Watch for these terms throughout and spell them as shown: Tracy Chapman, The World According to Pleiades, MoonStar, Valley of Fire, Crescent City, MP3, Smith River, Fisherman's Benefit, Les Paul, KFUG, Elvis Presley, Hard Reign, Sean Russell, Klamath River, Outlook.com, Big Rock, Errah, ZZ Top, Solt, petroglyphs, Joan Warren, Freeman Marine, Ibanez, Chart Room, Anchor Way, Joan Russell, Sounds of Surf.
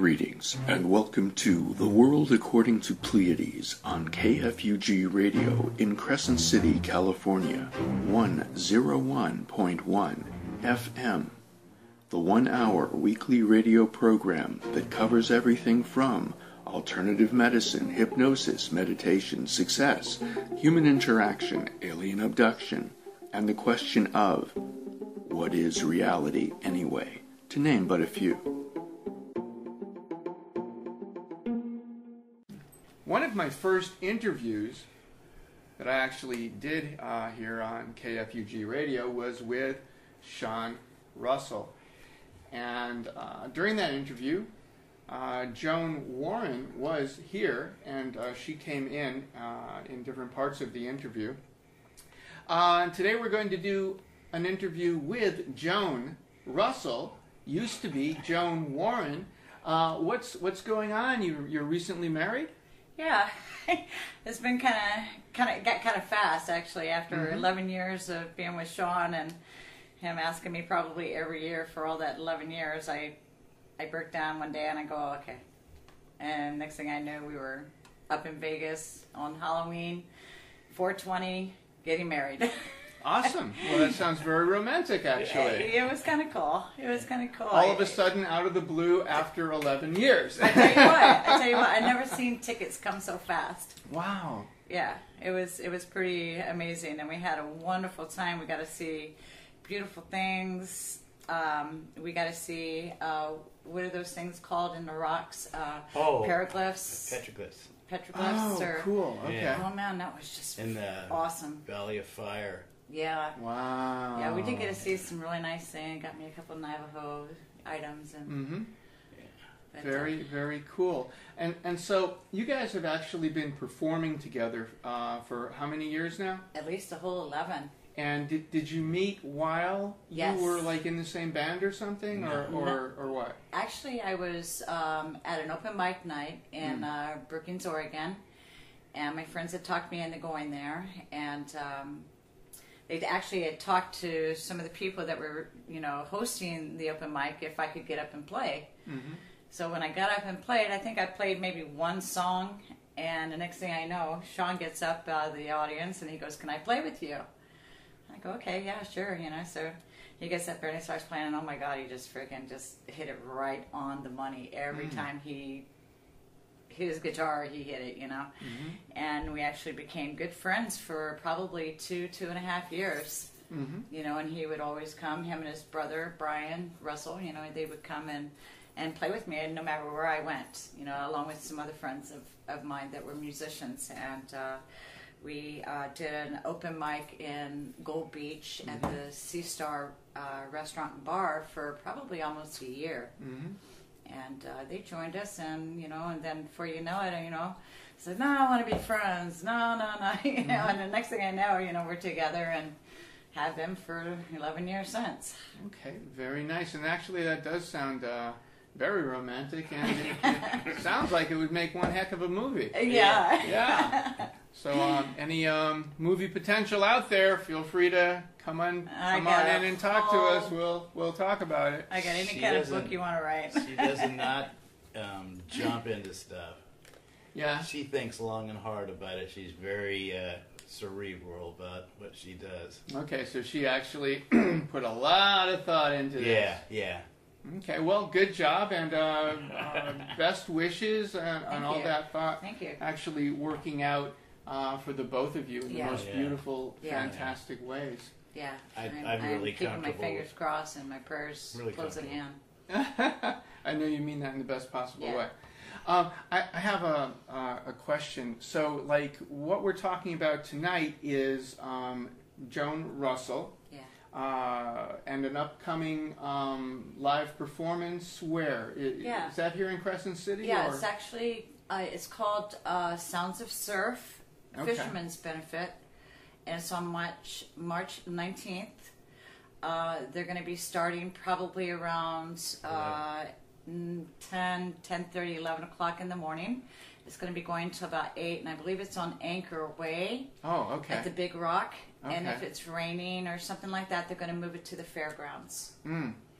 Greetings, and welcome to The World According to Pleiades on KFUG Radio in Crescent City, California, 101.1 FM. The one-hour weekly radio program that covers everything from alternative medicine, hypnosis, meditation, success, human interaction, alien abduction, and the question of, what is reality anyway? To name but a few. One of my first interviews that I actually did here on KFUG Radio was with Sean Russell. And during that interview, Joan Warren was here, and she came in different parts of the interview. Today we're going to do an interview with Joan Russell, used to be Joan Warren. What's going on? You're recently married? Yeah, it's been kind of fast actually. After 11 years of being with Sean and him asking me probably every year for all that 11 years, I broke down one day and I go, oh, okay. And next thing I knew, we were up in Vegas on Halloween, 420, getting married. Awesome. Well, that sounds very romantic, actually. It was kind of cool. All of a sudden, out of the blue, after 11 years. I tell you what, I've never seen tickets come so fast. Wow. Yeah, it was pretty amazing, and we had a wonderful time. We got to see beautiful things. We got to see, what are those things called in the rocks? Petroglyphs. Petroglyphs. Oh, cool. Okay. Yeah. Oh, man, that was just awesome. Valley of Fire. Yeah. Wow. Yeah, we did get to see some really nice things. Got me a couple of Navajo items and. Mm-hmm. Yeah. Very, very cool. And so you guys have actually been performing together for how many years now? At least a whole 11. And did you meet while you were like in the same band or something, or what? Actually, I was at an open mic night in Brookings, Oregon, and my friends had talked me into going there, and. They actually had talked to some of the people that were, hosting the open mic if I could get up and play. Mm-hmm. So when I got up and played, I think I played maybe one song, and the next thing I know, Sean gets up out of the audience and he goes, "Can I play with you?" I go, "Okay, yeah, sure," So he gets up there and he starts playing, and oh my God, he just freaking just hit it right on the money every time he hit his guitar, he hit it, and we actually became good friends for probably two and a half years, and he would always come, him and his brother, Brian Russell, they would come and play with me, and no matter where I went, along with some other friends of mine that were musicians, and we did an open mic in Gold Beach at the Sea Star restaurant and bar for probably almost a year. Mm-hmm. And they joined us, and and then before you know it, said, "No, I want to be friends. No." And the next thing I know, we're together and have been for 11 years since. Okay, very nice. And actually, that does sound very romantic, and it sounds like it would make one heck of a movie. Yeah. So, any movie potential out there? Feel free to. Come on in and talk to us. We'll talk about it. I got any kind of book you want to write. She does not jump into stuff. Yeah. She thinks long and hard about it. She's very cerebral about what she does. Okay, so she actually put a lot of thought into this. Yeah. Okay, well, good job, and best wishes on all that thought. Thank you. Actually working out for the both of you in the most beautiful, fantastic ways. Yeah, I'm really keeping my fingers crossed and my prayers really close at hand. I know you mean that in the best possible way. I have a question. So, what we're talking about tonight is Joan Russell and an upcoming live performance. Is that here in Crescent City? Yeah, it's actually it's called Sounds of Surf, Fisherman's Benefit. And it's on March 19th. They're going to be starting probably around 10:30, 11 o'clock in the morning. It's going to be going to about 8, and I believe it's on Anchor Way. Oh, okay. At the Big Rock. Okay. And if it's raining or something like that, they're going to move it to the fairgrounds.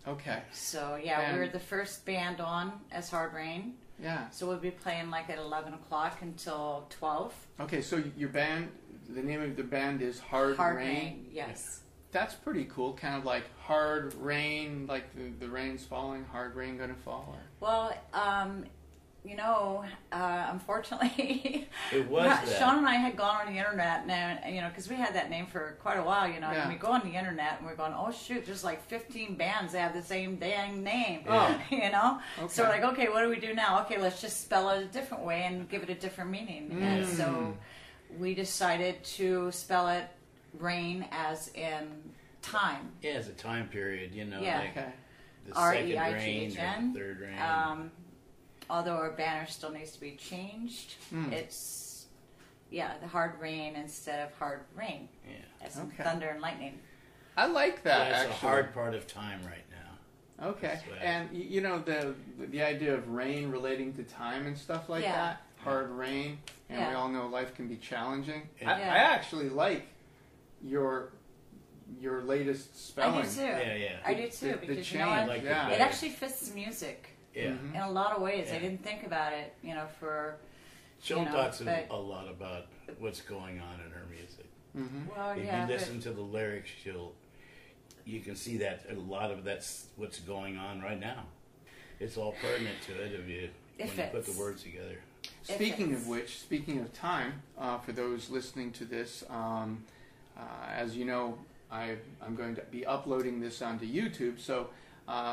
Okay. So, yeah, we were the first band on as Hard Reign. Yeah. So we'd be playing like at 11 o'clock until 12. Okay, so your band, the name of the band is Hard Reign? Yes. That's pretty cool, kind of like hard rain, like the rain's falling, hard rain gonna fall? Or? Well, unfortunately, it was Sean and I had gone on the internet, and because we had that name for quite a while, and we go on the internet and we're going, oh shoot, there's like 15 bands that have the same dang name, Okay. So we're like, okay, what do we do now? Okay, let's just spell it a different way and give it a different meaning. Mm. And so we decided to spell it rain as in time. Yeah, as a time period, the second rain, the third rain. Although our banner still needs to be changed, it's the Hard Reign instead of Hard Rain. Yeah, as in thunder and lightning. I like that. That's a hard part of time right now. Okay, and the idea of rain relating to time and stuff like that. Hard rain, and we all know life can be challenging. Yeah. I actually like your latest spelling. I do too. Yeah. I do too because it actually fits the music. Yeah. Mm-hmm. In a lot of ways. Yeah. I didn't think about it, Joan talks a lot about what's going on in her music. Mm-hmm. Well, if you listen to the lyrics, you can see that a lot of that's what's going on right now. It's all pertinent to it when you put the words together. Speaking of time, for those listening to this, as you know, I'm going to be uploading this onto YouTube, so...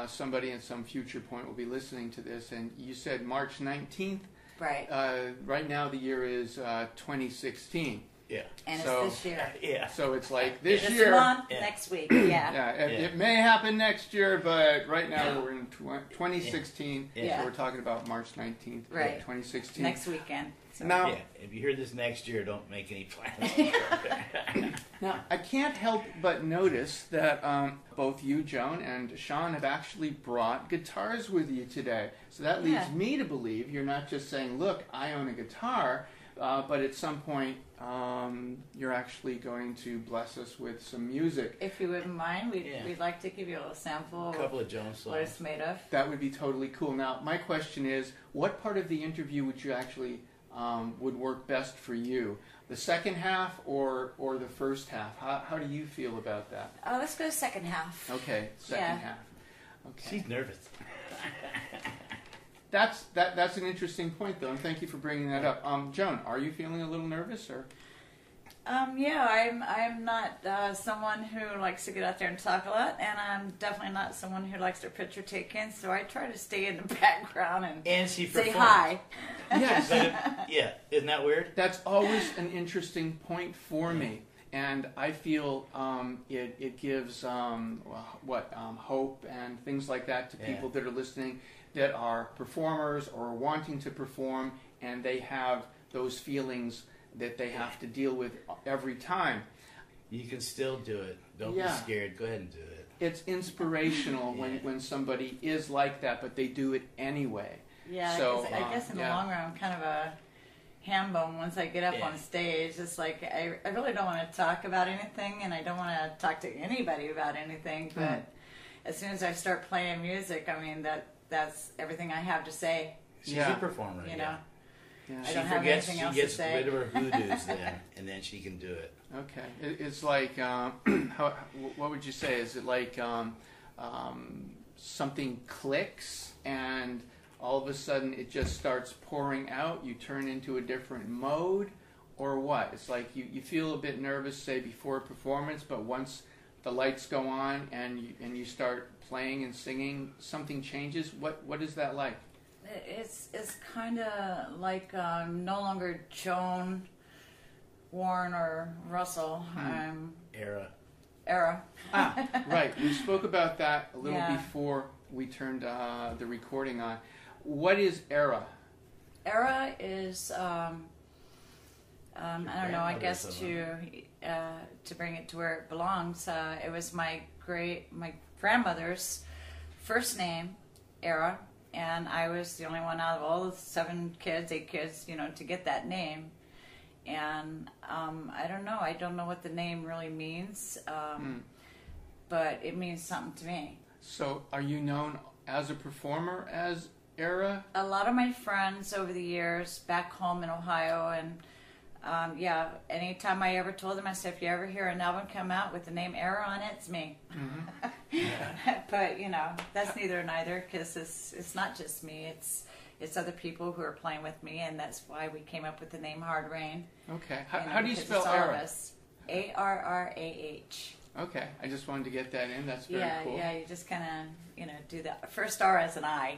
somebody at some future point will be listening to this, and you said March 19th. Right. Right now the year is 2016. Yeah. And so, it's this year. Yeah. So it's like this year. This month, next week, It may happen next year, but right now we're in 2016, so we're talking about March 19th, right. 2016. Next weekend. So. Now, if you hear this next year, don't make any plans. Now, I can't help but notice that both you, Joan, and Sean have actually brought guitars with you today. So that leads me to believe you're not just saying, look, I own a guitar, but at some point you're actually going to bless us with some music. If you wouldn't mind, we'd like to give you a little sample of what it's made of. That would be totally cool. Now, my question is, what part of the interview would you actually... would work best for you? The second half or the first half? How do you feel about that? Oh, let's go second half. Okay, second half. Okay. She's nervous. That's an interesting point, though, and thank you for bringing that up. Joan, are you feeling a little nervous, or? I'm not someone who likes to get out there and talk a lot, and I'm definitely not someone who likes their picture taken, so I try to stay in the background and say hi. Yes. Yeah, isn't that weird? That's always an interesting point for me, and I feel it gives hope and things like that to people that are listening that are performers or wanting to perform, and they have those feelings that they have to deal with every time. You can still do it. Don't be scared. Go ahead and do it. It's inspirational when somebody is like that, but they do it anyway. Yeah, so, I guess in the long run, I'm kind of a ham bone once I get up on stage. It's like I really don't want to talk about anything, and I don't want to talk to anybody about anything, but as soon as I start playing music, I mean, that's everything I have to say. She's a performer, know? Yeah. She gets rid of her hoodoos then, and then she can do it. Okay. It's like, what would you say? Is it like something clicks, and all of a sudden it just starts pouring out? You turn into a different mode, or what? It's like you feel a bit nervous, say, before a performance, but once the lights go on and you start playing and singing, something changes. What is that like? It's kind of like I'm no longer Joan, Warren, or Russell. I'm Errah. Right. We spoke about that a little before we turned the recording on. What is Errah? Errah is I don't know. I guess to bring it to where it belongs. It was my grandmother's first name, Errah. And I was the only one out of all the 8 kids, to get that name. And I don't know. I don't know what the name really means, but it means something to me. So are you known as a performer as Errah? A lot of my friends over the years back home in Ohio, and yeah, anytime I ever told them, I said, if you ever hear an album come out with the name Errah on it, it's me. Mm-hmm. Yeah. But, you know, that's neither neither, because it's not just me. It's other people who are playing with me, and that's why we came up with the name Hard Reign. Okay. How do you spell Errah? A-R-R-A-H. Okay. I just wanted to get that in. That's very cool. Yeah, you just kind of, you know, do that. First R as an I.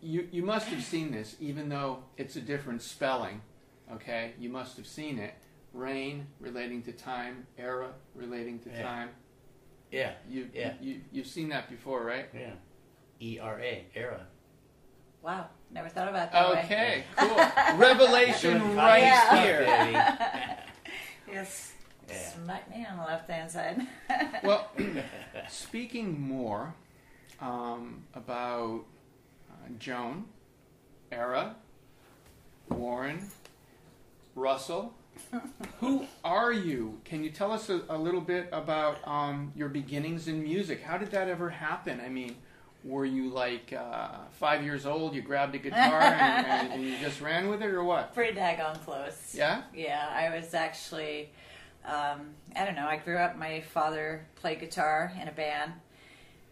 You must have seen this, even though it's a different spelling. Okay, you must have seen it. Rain relating to time, Errah relating to time. Yeah. You've seen that before, right? Yeah. E-R-A, Errah. Wow, never thought about that. Okay, cool. Revelation right here. Yes. Smack me on the left hand side. Well, speaking more about Joan, Errah, Warren, Russell, who are you? Can you tell us a little bit about your beginnings in music? How did that ever happen? I mean, were you like 5 years old, you grabbed a guitar and you just ran with it, or what? Pretty daggone close. Yeah? Yeah, I was actually, I don't know, I grew up, my father played guitar in a band,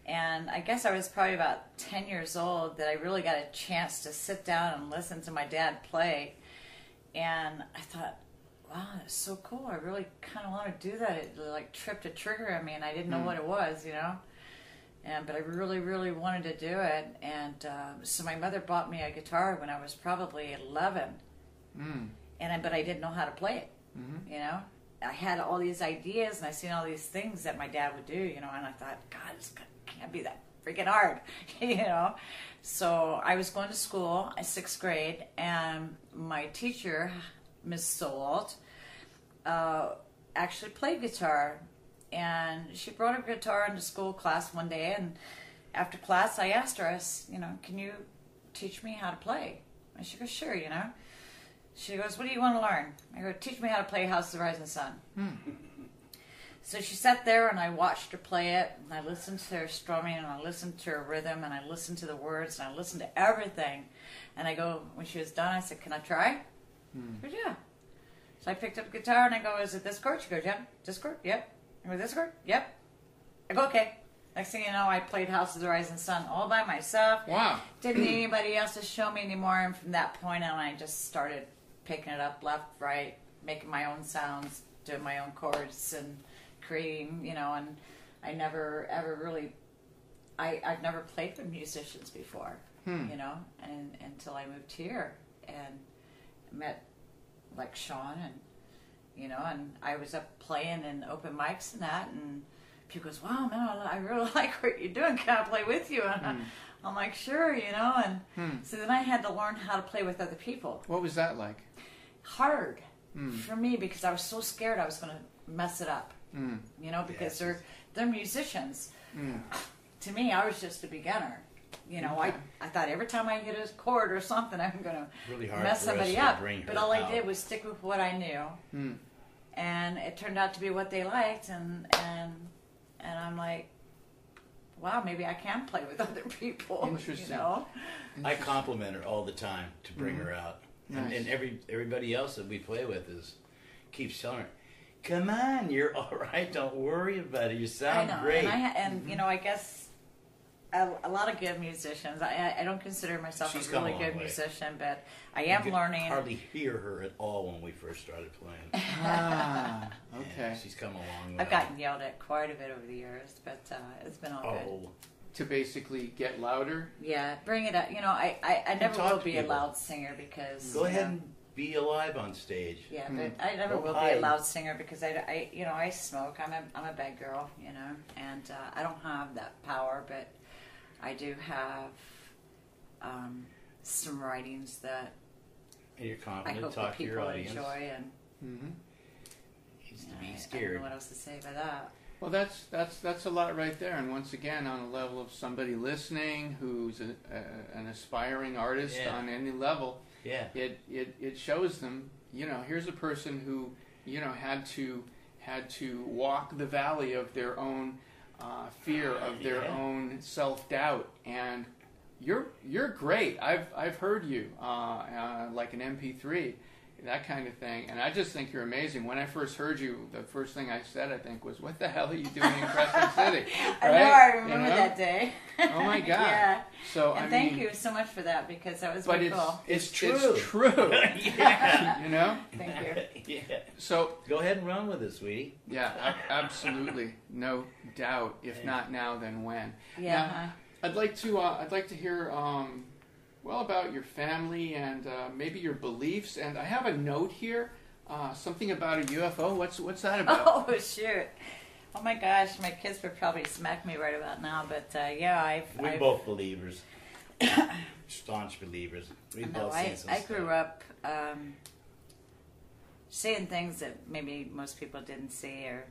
and I guess I was probably about 10 years old that I really got a chance to sit down and listen to my dad play. And I thought, wow, that's so cool. I really kind of want to do that. It like tripped a trigger in me, and I didn't know what it was, you know. But I really, really wanted to do it. And so my mother bought me a guitar when I was probably 11. But I didn't know how to play it, you know. I had all these ideas, and I seen all these things that my dad would do, you know. And I thought, God, this can't be that freaking hard, you know. So I was going to school in sixth grade, and my teacher, Miss Solt, actually played guitar, and she brought her guitar into school class one day, and after class I asked her, you know, can you teach me how to play? And she goes, sure, you know. She goes, what do you want to learn? I go, teach me how to play House of the Rising Sun. So she sat there, and I watched her play it, and I listened to her strumming, and I listened to her rhythm, and I listened to the words, and I listened to everything. And I go, when she was done, I said, can I try? She goes, yeah. So I picked up a guitar, and I go, is it this chord? She goes, yeah. This chord? Yep. I go, this chord? Yep. I go, okay. Next thing you know, I played House of the Rising Sun all by myself. Wow. Didn't need anybody else to show me anymore, and from that point on, I just started picking it up left, right, making my own sounds, doing my own chords, and creating, you know. And I never ever really, I've never played with musicians before, you know, and until I moved here and met like Sean, and you know, and I was up playing and open mics and that, and people goes, wow, man, I really like what you're doing, can I play with you? And I'm like, sure, you know. And so then I had to learn how to play with other people. What was that like? Hard for me, because I was so scared I was going to mess it up. You know, because they're musicians. To me, I was just a beginner. You know, I thought every time I hit a chord or something, I'm going really to mess somebody up. But all I did was stick with what I knew, and it turned out to be what they liked. And I'm like, wow, maybe I can play with other people. Interesting. You know? I compliment her all the time to bring her out, nice. And everybody else that we play with keeps telling her, come on, you're all right, don't worry about it, you sound great. And you know, I guess a lot of good musicians, I don't consider myself a really good musician, but I am learning. You could hardly hear her at all when we first started playing. Okay. Yeah, she's come a long way. I've gotten yelled at quite a bit over the years, but it's been all good. To basically get louder? Yeah, bring it up. You know, I never will be a loud singer because... Go ahead and be alive on stage. Yeah, but I never will be a loud singer because I you know, I smoke. I'm a bad girl, you know, and I don't have that power, but I do have some writings that you're confident I hope people enjoy, and used to be scared. I don't know what else to say about that. Well, that's a lot right there, and once again, on a level of somebody listening who's an aspiring artist on any level. Yeah, it shows them, you know, here's a person who, you know, had to walk the valley of their own fear of their own self-doubt. And you're great. I've heard you like an MP3, that kind of thing. And I just think you're amazing. When I first heard you, the first thing I said, I think, was, "What the hell are you doing in Crescent City?" Right? I remember that day. Oh my God! Yeah. So thank you so much for that, because that was really cool. It's true. It's true. Yeah. You know. Thank you. Yeah. So go ahead and run with it, sweetie. Yeah, absolutely, no doubt. If not now, then when? Yeah. Now, I'd like to hear. About your family and maybe your beliefs. And I have a note here, something about a UFO. What's that about? Oh, shoot. Oh, my gosh. My kids would probably smack me right about now. But, We're both believers. Staunch believers. I grew up seeing things that maybe most people didn't see, or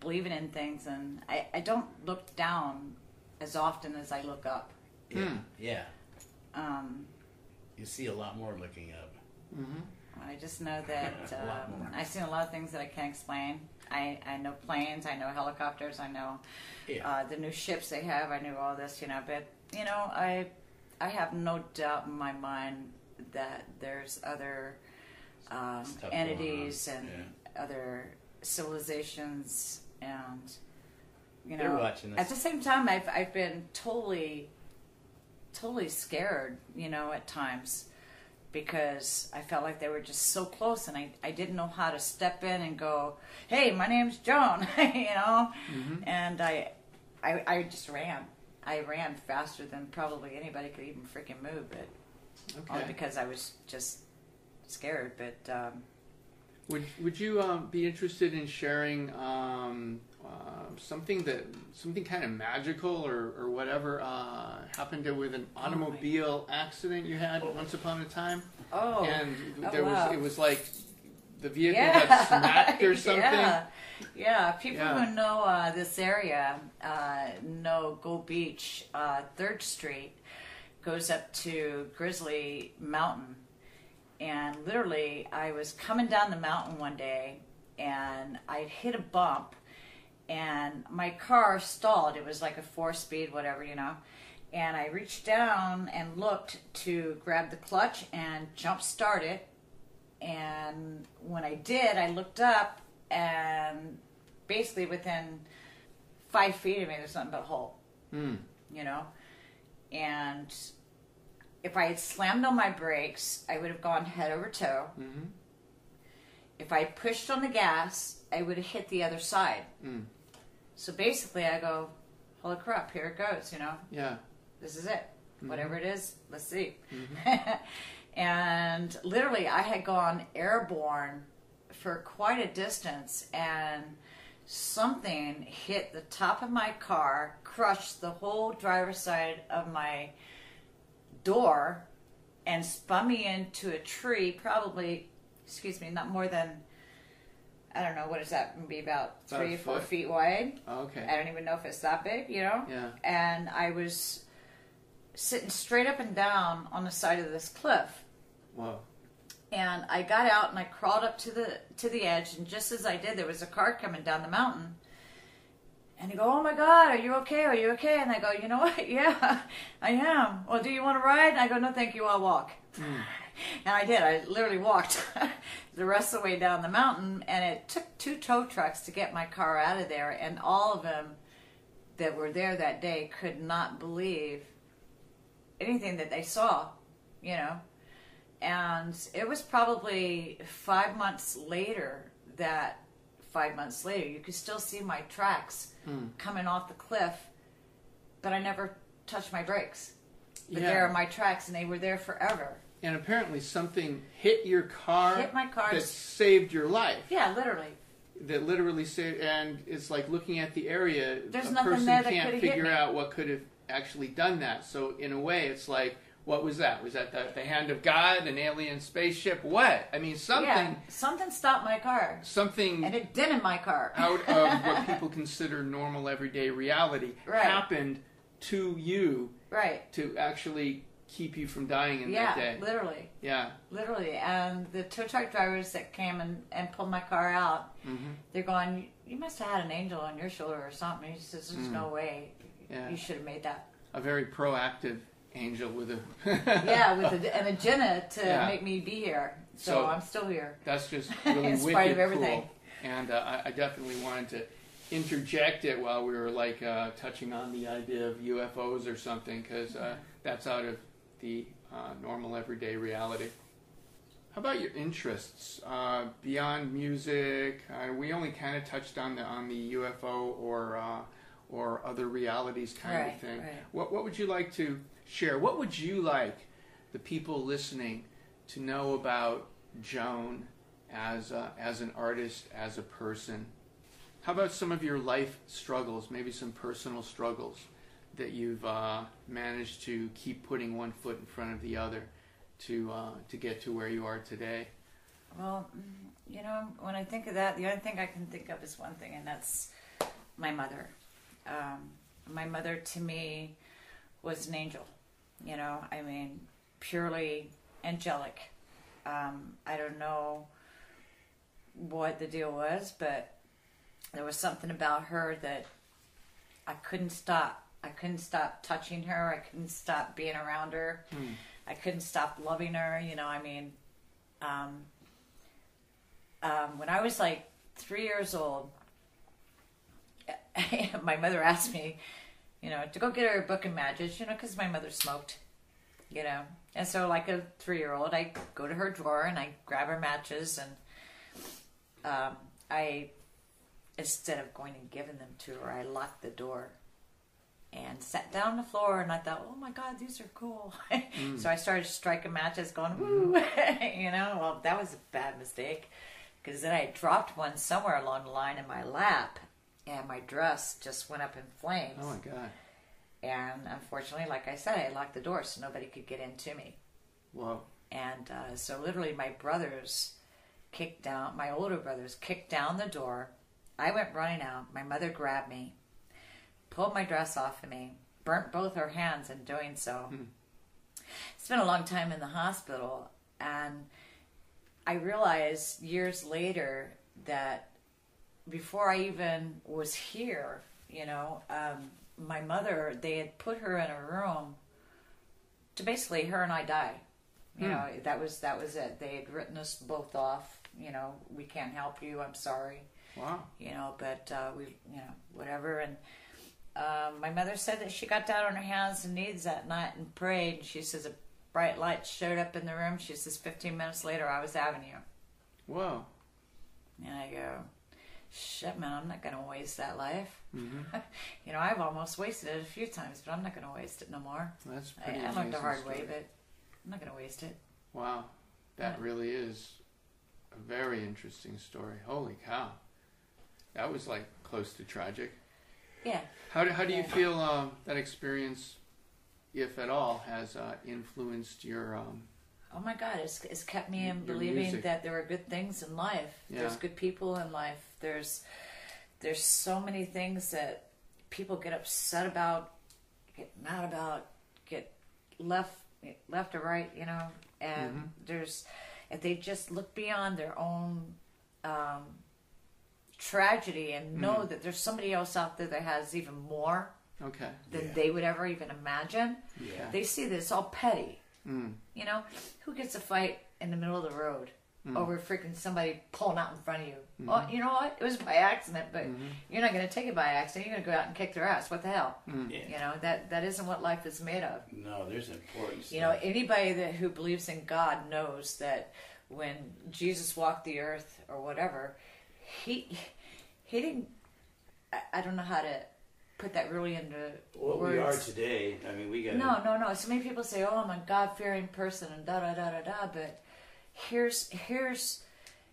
believing in things. And I don't look down as often as I look up. Yeah. Yeah. You see a lot more looking up. Mm-hmm. I just know that I've seen a lot of things that I can't explain. I know planes, I know helicopters, I know the new ships they have. I knew all this, But I have no doubt in my mind that there's other entities and other civilizations, and they're watching us. At the same time, I've been totally scared, at times, because I felt like they were just so close, and I didn't know how to step in and go, "Hey, my name's Joan," Mm-hmm. And I just ran. I ran faster than probably anybody could even freaking move, but only because I was just scared. But would you be interested in sharing something kind of magical or whatever happened with an automobile accident you had once upon a time? Oh, and it was like the vehicle got smacked or something. Yeah. People who know this area know Gold Beach. 3rd Street goes up to Grizzly Mountain, and literally, I was coming down the mountain one day, and I hit a bump. And my car stalled. It was like a 4-speed, whatever. And I reached down and looked to grab the clutch and jump start it. And when I did, I looked up, and basically within 5 feet of me, there's nothing but a hole. And if I had slammed on my brakes, I would have gone head over toe. Mm-hmm. If I pushed on the gas, I would have hit the other side. Mm. So basically, I go, holy crap, here it goes, Yeah. This is it. Mm-hmm. Whatever it is, let's see. Mm-hmm. And literally, I had gone airborne for quite a distance, and something hit the top of my car, crushed the whole driver's side of my door, and spun me into a tree, probably, not more than... I don't know, what does that be, about 3 or 4 feet wide? Oh, okay. I don't even know if it's that big, Yeah. And I was sitting straight up and down on the side of this cliff. Wow. And I got out and I crawled up to the edge, and just as I did, there was a car coming down the mountain. And they go, "Oh my God, are you okay? Are you okay?" And I go, "You know what? Yeah, I am. Well, do you want to ride?" And I go, "No, thank you, I'll walk." Mm. And I did. I literally walked the rest of the way down the mountain, and it took 2 tow trucks to get my car out of there, and all of them that were there that day could not believe anything that they saw, And it was probably 5 months later that 5 months later, you could still see my tracks coming off the cliff, but I never touched my brakes. But there are my tracks, and they were there forever. And apparently something hit your car. Hit my car. That saved your life. Yeah, literally. That literally saved, and it's like looking at the area. There's nothing there that could have hit me. A person can't figure out what could have actually done that. So in a way, it's like, what was that? Was that the hand of God, an alien spaceship? What? I mean, something. Yeah, something stopped my car. Something. And it dented my car. Out of what people consider normal everyday reality happened to you. Right. To actually keep you from dying in that day. Yeah, literally. Yeah. Literally. And the tow truck drivers that came and pulled my car out, mm-hmm. they're going, you must have had an angel on your shoulder or something. He says, there's mm-hmm. no way you should have made that. A very proactive angel with a... yeah, with an agenda to make me be here. So I'm still here. That's just really in spite of everything. Cool. And I definitely wanted to interject it while we were like touching on the idea of UFOs or something, because that's out of the normal everyday reality. How about your interests beyond music? We only kind of touched on the UFO or other realities kind of thing. Right. What would you like to share? What would you like the people listening to know about Joan as an artist, as a person? How about some of your life struggles, maybe some personal struggles that you've managed to keep putting one foot in front of the other to get to where you are today? Well, you know, when I think of that, the only thing I can think of is one thing, and that's my mother. My mother, to me, was an angel. You know, I mean, purely angelic. I don't know what the deal was, but there was something about her that I couldn't stop. I couldn't stop touching her. I couldn't stop being around her. Mm. I couldn't stop loving her. You know, I mean, when I was like 3 years old, my mother asked me, you know, to go get her a book of magic, you know, because my mother smoked, you know. And so like a 3-year-old, I go to her drawer and I grab her matches, and instead of going and giving them to her, I locked the door and sat down on the floor, and I thought, oh my God, these are cool. Mm. So I started striking matches going, woo, you know. Well, that was a bad mistake, because then I dropped one somewhere along the line in my lap, and my dress just went up in flames. Oh my God. And unfortunately, like I said, I locked the door so nobody could get into me. Whoa. And so literally my older brothers kicked down the door. I went running out. My mother grabbed me, pulled my dress off of me, burnt both her hands in doing so. Mm. Spent a long time in the hospital, and I realized years later that before I even was here, you know, my mother, they had put her in a room to basically her and I die. You know, that was it. They had written us both off. You know, we can't help you. I'm sorry. Wow. You know, but we, you know, whatever. And my mother said that she got down on her hands and knees that night and prayed. She says a bright light showed up in the room. She says 15 minutes later, I was having you. Whoa. And I go, shit, man, I'm not going to waste that life. Mm-hmm. You know, I've almost wasted it a few times, but I'm not going to waste it no more. That's pretty amazing. I learned the hard way, but I'm not going to waste it. Wow. That really is a very interesting story. Holy cow. That was like close to tragic. Yeah. How do you feel that experience, if at all, has influenced your? Oh my God! It's kept me in believing music. That there are good things in life. Yeah. There's good people in life. There's so many things that people get upset about, get mad about, get left or right, you know. And mm-hmm. If they just look beyond their own. Tragedy and know that there's somebody else out there that has even more than they would ever even imagine. Yeah. They see this all petty. Mm. You know, who gets a fight in the middle of the road over freaking somebody pulling out in front of you? Mm-hmm. Oh, you know what? It was by accident, but you're not going to take it by accident. You're going to go out and kick their ass. What the hell? Mm. Yeah. You know, that isn't what life is made of. No, there's importance. You know, anybody who believes in God knows that when Jesus walked the earth or whatever, he didn't. I don't know how to put that really into what words. We are today. I mean, we got no. So many people say, "Oh, I'm a God-fearing person," and da da da da da. But here's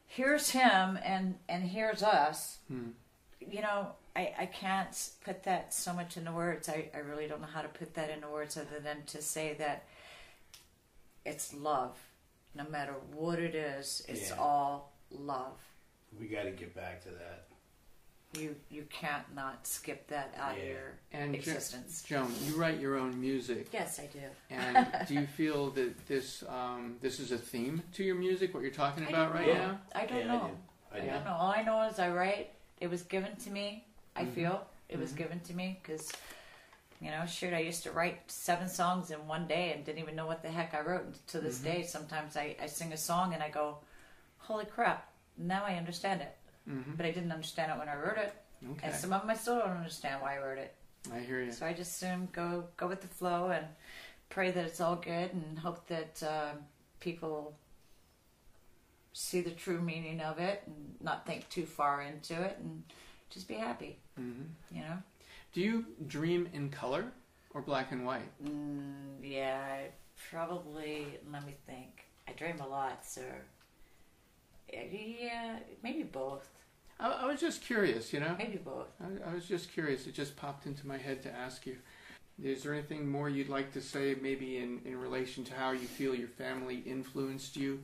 him, and here's us. Hmm. You know, I can't put that so much into words. I really don't know how to put that into words other than to say that it's love. No matter what it is, it's all love. We got to get back to that. You can't not skip that out of your existence. Joan, you write your own music. Yes, I do. And do you feel that this is a theme to your music, what you're talking about right now? I don't know. I don't know. All I know is I write. It was given to me. I feel it was given to me because, you know, shoot, I used to write 7 songs in one day and didn't even know what the heck I wrote. And to this day, sometimes I sing a song and I go, holy crap, now I understand it. Mm-hmm. But I didn't understand it when I wrote it. Okay. And some of them I still don't understand why I wrote it. I hear you. So I just assume go with the flow and pray that it's all good and hope that people see the true meaning of it and not think too far into it and just be happy. Mm-hmm. You know? Do you dream in color or black and white? Yeah, probably, let me think. I dream a lot, so... Yeah, maybe both. I was just curious, you know? Maybe both. I was just curious. It just popped into my head to ask you. Is there anything more you'd like to say maybe in relation to how you feel your family influenced you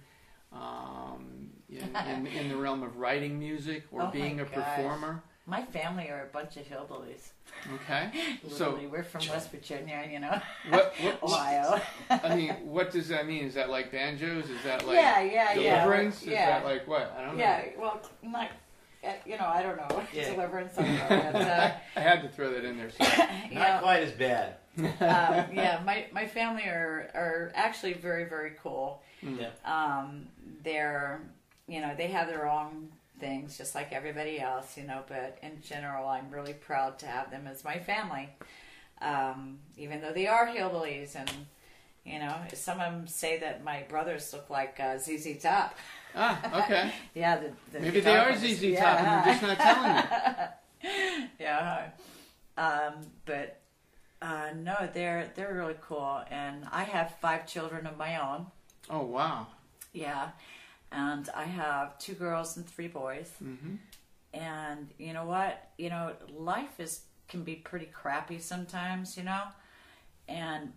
in the realm of writing music or being a performer? My family are a bunch of hillbillies. Okay. Literally, so, we're from West Virginia, you know, what, Ohio. I mean, what does that mean? Is that like banjos? Is that like Deliverance? Yeah. Is that like what? I don't know. Yeah, well, not, you know, I don't know. Yeah. Deliverance. I don't know. But, I had to throw that in there. So. Not quite as bad. My family are actually very, very cool. Yeah. They're, you know, they have their own things just like everybody else, you know, but in general I'm really proud to have them as my family, even though they are hillbillies. And you know, some of them say that my brothers look like ZZ Top. Okay. Yeah, the maybe they are ZZ Top and they're just not telling me. No, they're really cool. And I have 5 children of my own. Oh wow. Yeah. And I have 2 girls and 3 boys. Mm-hmm. And you know what? You know, life can be pretty crappy sometimes, you know? And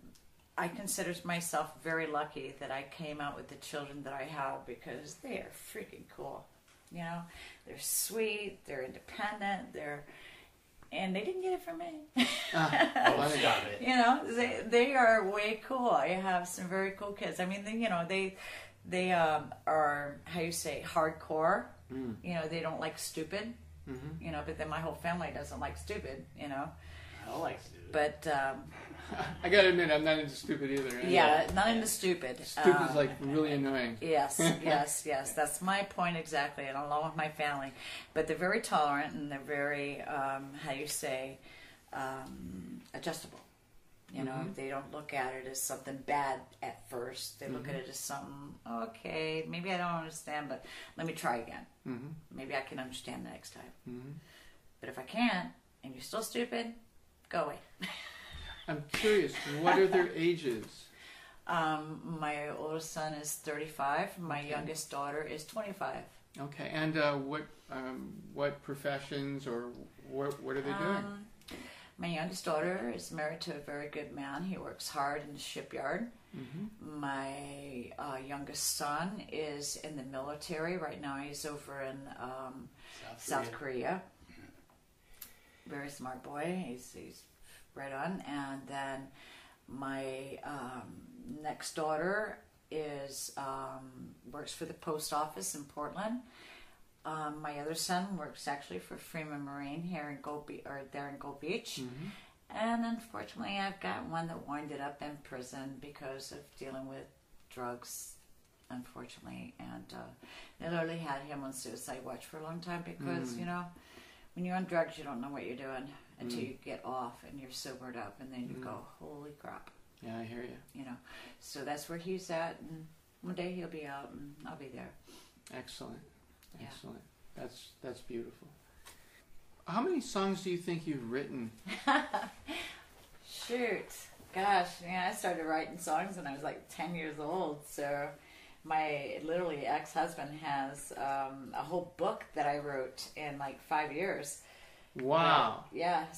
I consider myself very lucky that I came out with the children that I have because they are freaking cool. You know, they're sweet, they're independent, and they didn't get it from me. Stop it. You know, they are way cool. I have some very cool kids. I mean, you know, they are, how you say, hardcore. You know, they don't like stupid. Mm-hmm. You know, but then my whole family doesn't like stupid, you know. I don't like stupid. But I gotta admit, I'm not into stupid either. Into stupid. Stupid's like really annoying. Yes. That's my point exactly, and along with my family. But they're very tolerant, and they're very, adjustable. You know, mm-hmm. They don't look at it as something bad at first. They look mm-hmm. at it as something, okay, maybe I don't understand, but let me try again. Mm-hmm. Maybe I can understand the next time. Mm-hmm. But if I can't, and you're still stupid, go away. I'm curious, what are their ages? My oldest son is 35. My youngest daughter is 25. Okay, and what professions or what are they doing? My youngest daughter is married to a very good man. He works hard in the shipyard. Mm-hmm. My youngest son is in the military. Right now he's over in South Korea. Very smart boy. He's right on. And then my next daughter is works for the post office in Portland. My other son works actually for Freeman Marine there in Gold Beach. Mm-hmm. And unfortunately, I've got one that winded up in prison because of dealing with drugs, unfortunately. And they literally had him on suicide watch for a long time because, you know, when you're on drugs, you don't know what you're doing until you get off and you're sobered up. And then you go, holy crap. Yeah, I hear you. You know, so that's where he's at. And one day he'll be out and I'll be there. Excellent. Yeah. Excellent. That's beautiful. How many songs do you think you've written? Shoot. Gosh, yeah, I started writing songs when I was like 10 years old. So my literally ex-husband has a whole book that I wrote in like 5 years. Wow.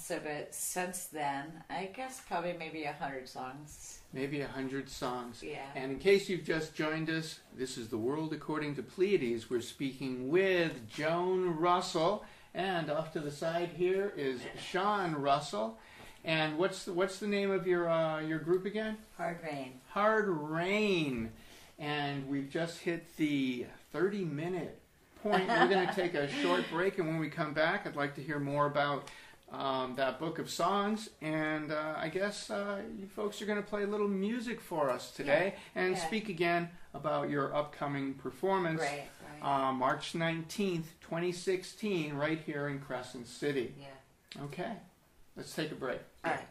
But since then, I guess probably maybe 100 songs. Maybe 100 songs. Yeah. And in case you've just joined us, this is The World According to Pleiades. We're speaking with Joan Russell, And off to the side here is Sean Russell. And what's the name of your group again? Hard Reign. Hard Reign. And we've just hit the 30-minute point. We're going to take a short break, and when we come back, I'd like to hear more about that book of songs. And I guess you folks are going to play a little music for us today and speak again about your upcoming performance, March 19th, 2016, right here in Crescent City. Yeah. Okay. Let's take a break. All right.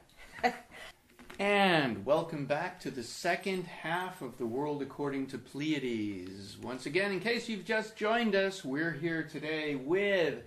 And welcome back to the second half of The World According to Pleiades. Once again, in case you've just joined us, we're here today with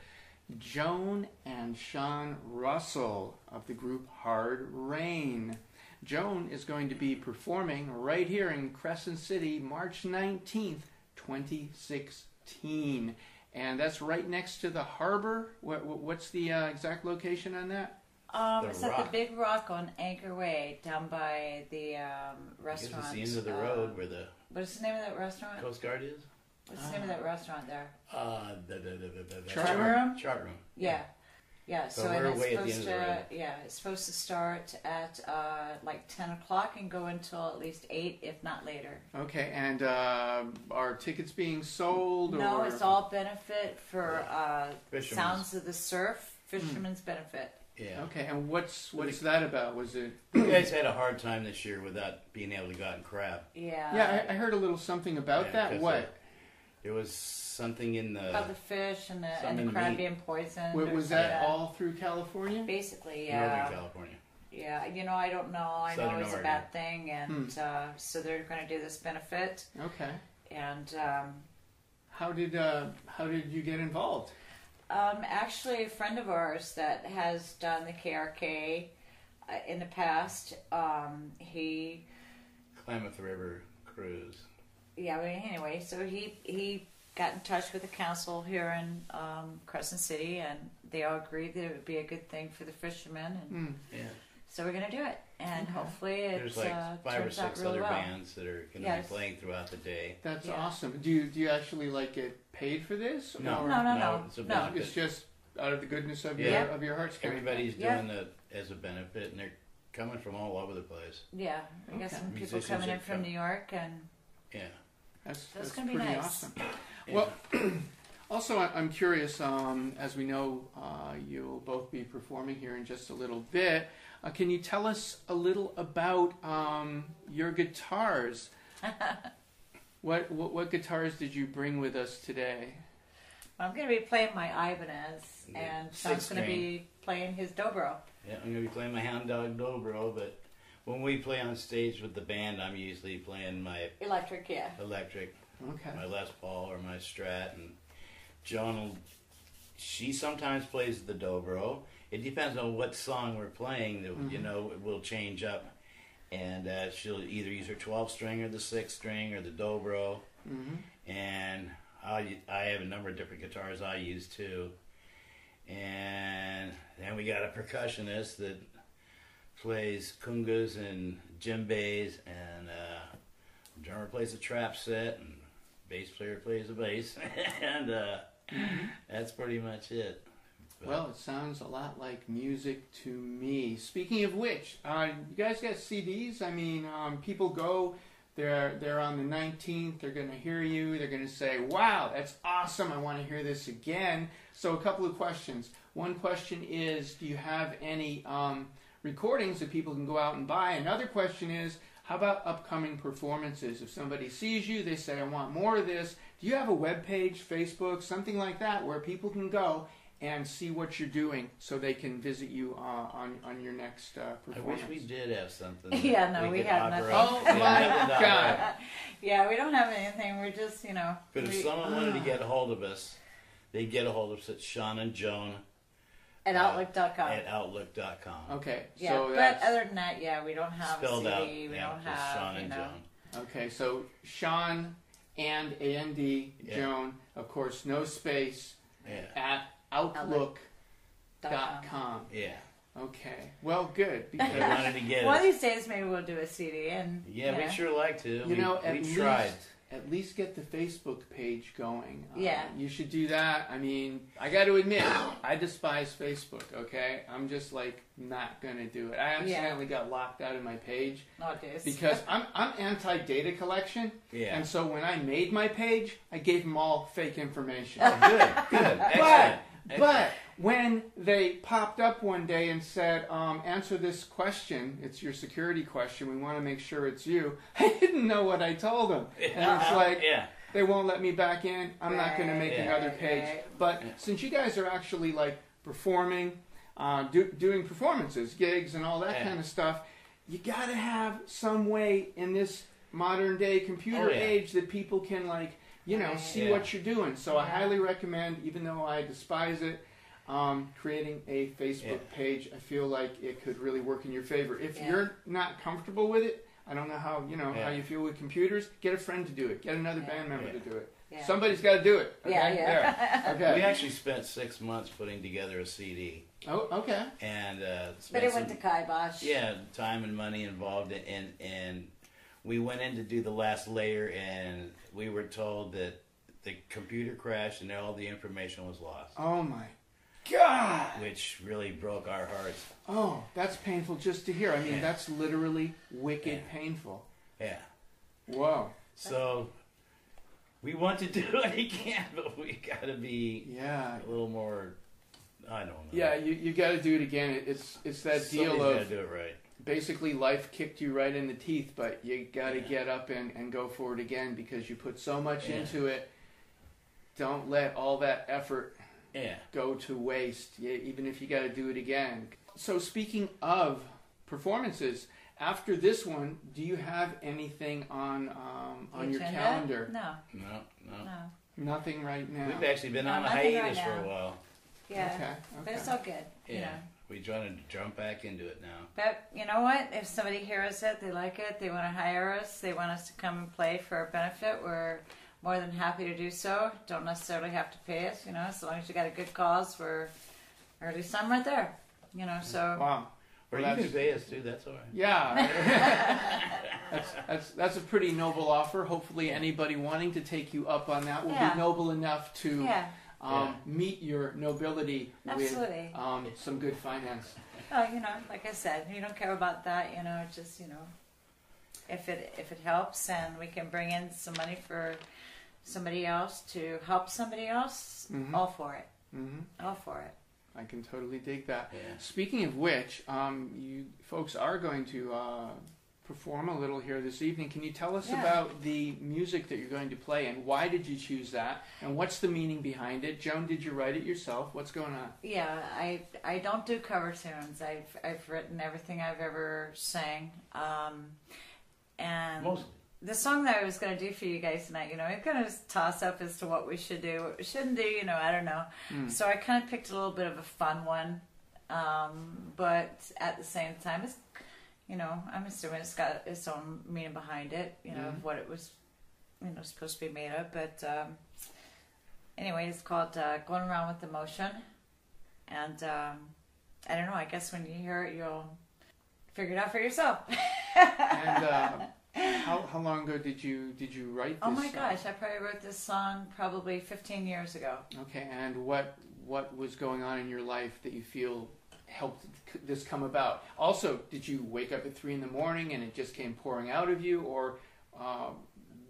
Joan and Sean Russell of the group Hard Reign. Joan is going to be performing right here in Crescent City, March 19th, 2016. And that's right next to the harbor. What's the exact location on that? It's at the Big Rock on Anchor Way, down by the restaurant. I guess it's the end of the road where the... What's the name of that restaurant? Coast Guard is. What's the name of that restaurant there? Chart Room? Chart Room. Yeah. Yeah, so we're way at the end of the road. Yeah, it's supposed to start at like 10 o'clock and go until at least 8, if not later. Okay, and are tickets being sold? No, it's all benefit for Sounds of the Surf, Fisherman's Benefit. Yeah. Okay, and what's that about? Was it? You guys had a hard time this year without being able to go out and crab. Yeah. Yeah, I heard a little something about that. What? There was something in the... About the fish and the crab being poisoned. Was that all through California? Basically, yeah. Northern California. Yeah, you know, I don't know. I know it's a bad thing, and so they're going to do this benefit. Okay. And how did you get involved? Actually, a friend of ours that has done the KRK in the past, he... Klamath River cruise. Yeah, but anyway, so he got in touch with the council here in Crescent City, and they all agreed that it would be a good thing for the fishermen. And so we're going to do it, and hopefully it turns out really well. There's like 5 or 6 other bands that are going to be playing throughout the day. That's awesome. Do you actually like get paid for this? No. No, it's just out of the goodness of your hearts. Everybody's doing it as a benefit, and they're coming from all over the place. Yeah, we got some people coming in from New York, and that's going to be nice. Awesome. Well, also I'm curious. As we know, you'll both be performing here in just a little bit. Can you tell us a little about your guitars? What guitars did you bring with us today? Well, I'm going to be playing my Ibanez, and Sean's going to be playing his dobro. Yeah, I'm going to be playing my hound dog dobro, but when we play on stage with the band, I'm usually playing my... Electric, yeah. Electric. Okay. My Les Paul or my Strat, and Joan, she sometimes plays the dobro. It depends on what song we're playing, that you know, it will change up. And she'll either use her 12-string or the 6-string or the dobro. Mm-hmm. And I have a number of different guitars I use, too. And then we got a percussionist that plays congas and djembes. And drummer plays a trap set. And bass player plays a bass. And that's pretty much it. Well, it sounds a lot like music to me. Speaking of which, you guys got CDs? I mean, people go, they're on the 19th, they're going to hear you, they're going to say, wow, that's awesome, I want to hear this again. So a couple of questions. One question is, do you have any recordings that people can go out and buy? Another question is, how about upcoming performances? If somebody sees you, they say, I want more of this. Do you have a webpage, Facebook, something like that, where people can go and see what you're doing so they can visit you on your next performance? I wish we did have something. Yeah, no, we have nothing. Oh, my God. Yeah, we don't have anything. We're just, you know. But if someone wanted to get a hold of us, they'd get a hold of us at Sean and Joan. At Outlook.com. At Outlook.com. Okay. Yeah, so but other than that, yeah, we don't have a CD. Out, we don't have, Sean and Joan. Okay, so Sean and A-N-D, Joan, of course, no space, at Outlook.com. Yeah. Okay. Well, good. Because I wanted to get one of these days, maybe we'll do a CD. And yeah, we'd sure like to. You know, we tried. at least get the Facebook page going. Yeah. You should do that. I mean, I got to admit, I despise Facebook, okay? I'm just, like, not going to do it. I accidentally got locked out of my page. Nowadays. Because I'm anti-data collection. Yeah. And so when I made my page, I gave them all fake information. Oh, good. Good. Excellent. But when they popped up one day and said, answer this question, it's your security question, we want to make sure it's you, I didn't know what I told them. And it's like, they won't let me back in, I'm not going to make another page. But since you guys are actually like performing, doing performances, gigs and all that kind of stuff, you got to have some way in this modern day computer age that people can like, you know, see what you're doing. So I highly recommend, even though I despise it, creating a Facebook page. I feel like it could really work in your favor. If you're not comfortable with it, I don't know how, you know, how you feel with computers. Get a friend to do it. Get another band member to do it. Yeah. Somebody's got to do it. Okay? Okay. We actually spent 6 months putting together a CD. Oh, okay. And but it went to kibosh. Yeah, time and money involved, and we went in to do the last layer, and we were told that the computer crashed and all the information was lost. Oh, my God! Which really broke our hearts. Oh, that's painful just to hear. I mean, that's literally wicked painful. Yeah. Whoa. So, we want to do it again, but we got to be a little more, I don't know. Yeah, you got to do it again. It's that deal of... Somebody's got to do it right. Basically, life kicked you right in the teeth, but you got to get up and go for it again because you put so much into it. Don't let all that effort go to waste, even if you got to do it again. So speaking of performances, after this one, do you have anything on your calendar? No. Nothing right now. We've actually been on a hiatus for a while. Yeah, okay. But it's all good. Yeah. You know. We're trying to jump back into it now. But you know what? If somebody hears it, they like it, they want to hire us, they want us to come and play for a benefit, we're more than happy to do so. Don't necessarily have to pay us, you know, as long as you got a good cause for early sun right there. You know, so... Wow. Or you can pay us too, that's all right. Yeah. That's a pretty noble offer. Hopefully anybody wanting to take you up on that will be noble enough to... Yeah. Meet your nobility with some good finance. Well, you know, like I said, you don't care about that, you know, just, you know, if it helps and we can bring in some money for somebody else to help somebody else, all for it. Mm-hmm. All for it. I can totally dig that. Yeah. Speaking of which, you folks are going to perform a little here this evening. Can you tell us about the music that you're going to play and why did you choose that and what's the meaning behind it? Joan, did you write it yourself? What's going on? Yeah, I don't do cover tunes. I've written everything I've ever sang. And mostly. The song that I was going to do for you guys tonight, you know, it's kind of toss up as to what we should do, what we shouldn't do, you know, I don't know. So I kind of picked a little bit of a fun one, but at the same time, it's, you know, I'm assuming it's got its own meaning behind it, you know, of what it was, you know, supposed to be made of. But anyway, it's called Going Around with Emotion. And I don't know, I guess when you hear it, you'll figure it out for yourself. And how long ago did you write this song? Oh my gosh, I probably wrote this song probably 15 years ago. Okay, and what was going on in your life that you feel... helped this come about? Also, did you wake up at 3 a.m. and it just came pouring out of you, or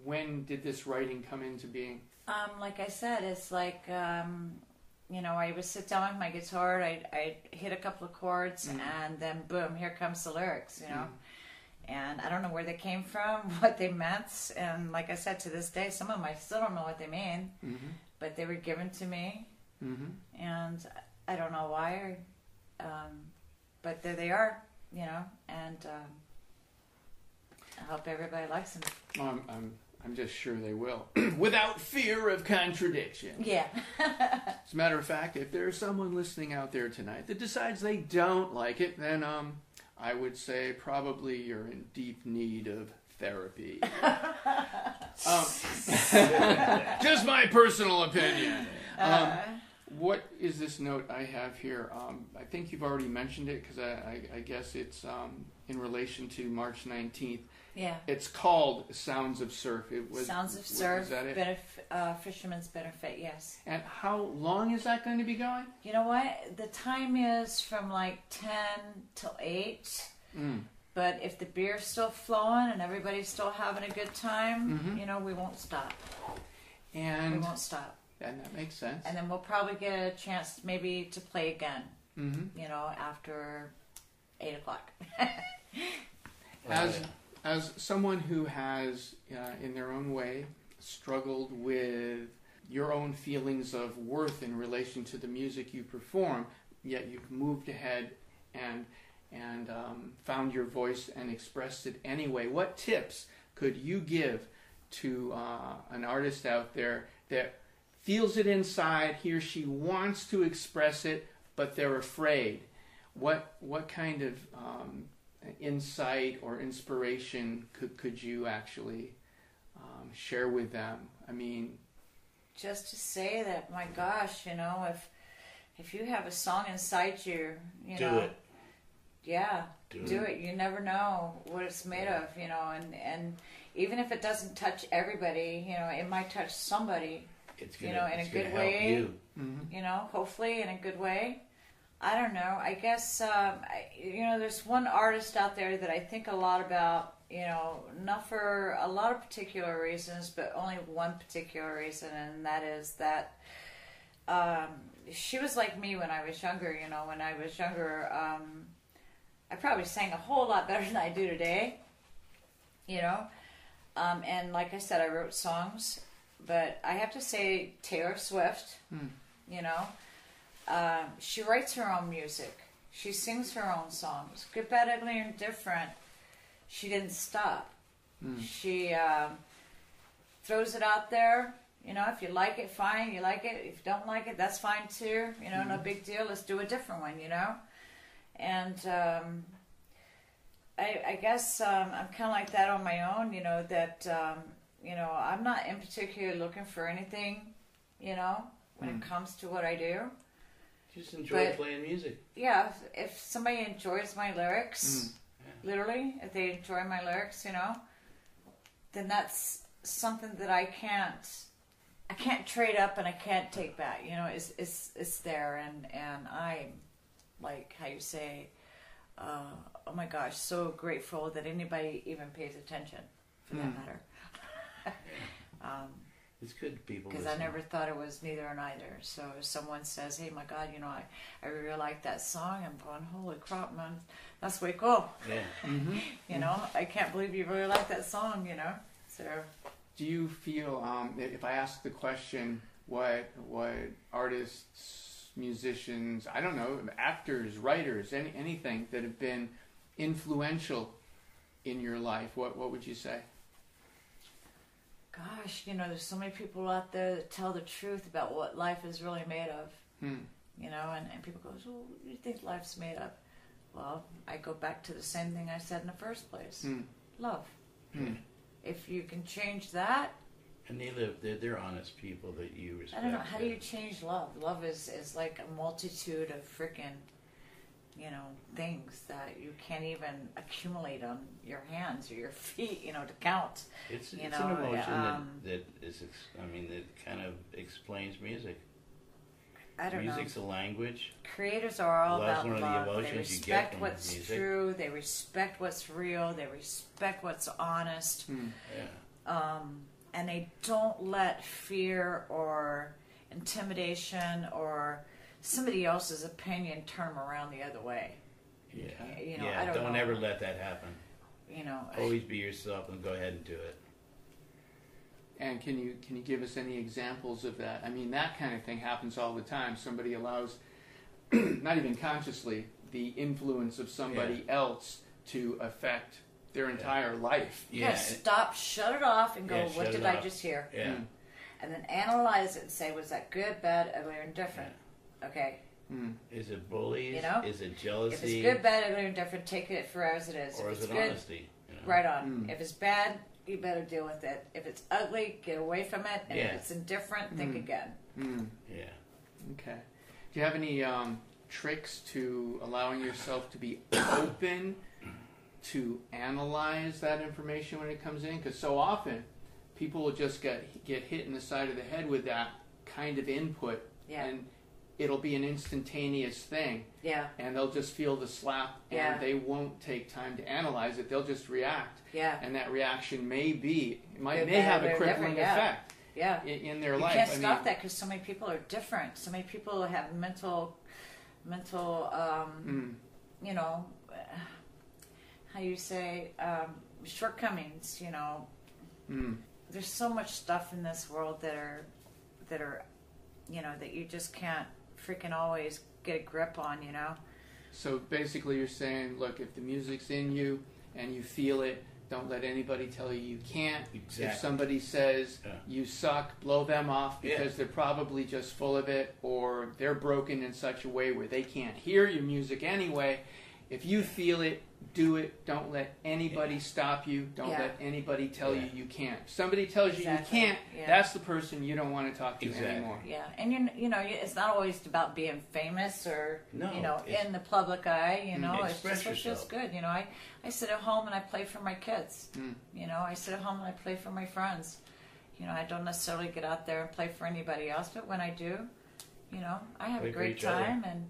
when did this writing come into being? Like I said, it's like, you know, I would sit down with my guitar, I'd hit a couple of chords, and then boom, here comes the lyrics, you know. And I don't know where they came from, what they meant, and like I said, to this day, some of them I still don't know what they mean, but they were given to me, and I don't know why, or but there they are, you know, and I hope everybody likes them. I'm just sure they will. Without fear of contradiction. Yeah. As a matter of fact, if there's someone listening out there tonight that decides they don't like it, then I would say probably you're in deep need of therapy. Just my personal opinion. what is this note I have here? I think you've already mentioned it because I guess it's in relation to March 19th. Yeah. It's called Sounds of Surf. It was Sounds of Surf. Is that it? Fisherman's Benefit. Yes. And how long is that going to be going? You know what? The time is from like 10 till 8. Mm. But if the beer's still flowing and everybody's still having a good time, mm-hmm. you know, we won't stop. And we won't stop. And that makes sense. And then we'll probably get a chance maybe to play again, mm-hmm. you know, after 8 o'clock. As someone who has, in their own way, struggled with your own feelings of worth in relation to the music you perform, yet you've moved ahead and found your voice and expressed it anyway, what tips could you give to an artist out there that feels it inside, he or she wants to express it, but they're afraid? What kind of insight or inspiration could you actually share with them? I mean, just to say that, my gosh, you know, if you have a song inside you, you know, do it. Yeah, do it. You never know what it's made of, you know, and even if it doesn't touch everybody, you know, it might touch somebody. It's gonna, you know, in a good way, you. Mm-hmm. you know, hopefully in a good way. I don't know. I guess, you know, there's one artist out there that I think a lot about, you know, not for a lot of particular reasons, but only one particular reason, and that is that she was like me when I was younger, you know. When I was younger, I probably sang a whole lot better than I do today, you know. And like I said, I wrote songs. But I have to say Taylor Swift, you know, she writes her own music. She sings her own songs. Good, bad, ugly, and different. She didn't stop. Mm. She throws it out there. You know, if you like it, fine. You like it. If you don't like it, that's fine too. You know, no big deal. Let's do a different one, you know. And I guess I'm kind of like that on my own, you know, that... you know, I'm not in particular looking for anything, you know, when it comes to what I do. Just enjoy playing music. Yeah, if somebody enjoys my lyrics, literally, if they enjoy my lyrics, you know, then that's something that I can't trade up and I can't take back. You know, it's there, and I'm, like, how you say, oh my gosh, so grateful that anybody even pays attention, for that matter. It's good to people because I never thought it was neither and either. So if someone says, hey, my God, you know, I really like that song, I'm going, holy crap, man, that's way cool. Yeah. Mm-hmm. You know, I can't believe you really like that song, you know. So do you feel if I ask the question, what artists, musicians, I don't know, actors, writers, anything that have been influential in your life, what would you say? Gosh, you know, there's so many people out there that tell the truth about what life is really made of, you know, and people go, well, what do you think life's made of? Well, I go back to the same thing I said in the first place. Love. If you can change that. And they're honest people that you respect. I don't know, how do you change love? Love is like a multitude of freaking, you know, things that you can't even accumulate on your hands or your feet, you know, to count. It's an emotion that kind of explains music. I don't know. Music's a language. Creators are all about love. They respect what's true. They respect what's real. They respect what's honest. And they don't let fear or intimidation or somebody else's opinion turn them around the other way. Yeah. You know, yeah. I don't ever let that happen. You know, always be yourself and go ahead and do it. And can you give us any examples of that? I mean, that kind of thing happens all the time. Somebody allows, not even consciously, the influence of somebody else to affect their entire life. Yeah. Stop, shut it off, and go, what did I just hear? Yeah. And then analyze it and say, was that good, bad, ugly, or indifferent? Yeah. Okay. Is it bullies? You know? Is it jealousy? If it's good, bad, ugly, or indifferent, take it for as it is. Or if is it good, honesty? You know? Right on. If it's bad, you better deal with it. If it's ugly, get away from it. And if it's indifferent, think again. Yeah. Okay. Do you have any tricks to allowing yourself to be open to analyze that information when it comes in? Because so often people will just get hit in the side of the head with that kind of input, and it'll be an instantaneous thing, and they'll just feel the slap, and they won't take time to analyze it. They'll just react, and that reaction may have a crippling effect in their life. You can't stop that because so many people are different. So many people have mental, you know, how you say, shortcomings. You know, there's so much stuff in this world that are, you know, that you just can't freaking always get a grip on. You know. So basically, you're saying, look, if the music's in you and you feel it, don't let anybody tell you you can't. Exactly. If somebody says you suck, blow them off because they're probably just full of it, or they're broken in such a way where they can't hear your music anyway. If you feel it, do it. Don't let anybody stop you. Don't let anybody tell you you can't. If somebody tells you you can't, that's the person you don't want to talk to anymore. Yeah, and you know, it's not always about being famous or you know, in the public eye. You know, it's just what feels good. You know, I sit at home and I play for my kids. You know, I sit at home and I play for my friends. You know, I don't necessarily get out there and play for anybody else, but when I do, you know, I have a great time and.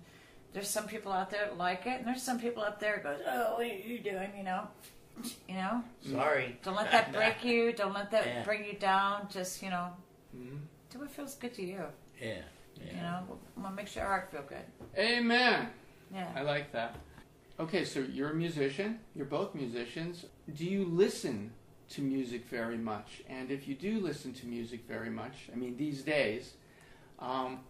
There's some people out there that like it, and there's some people up there that goes, "Oh, what are you doing?" You know. Sorry. Don't let that break you. Don't let that bring you down. Just do what feels good to you. Yeah. You know, well, make sure your heart feel good. Amen. Yeah. I like that. Okay, so you're a musician. You're both musicians. Do you listen to music very much? And if you do listen to music very much, I mean, these days.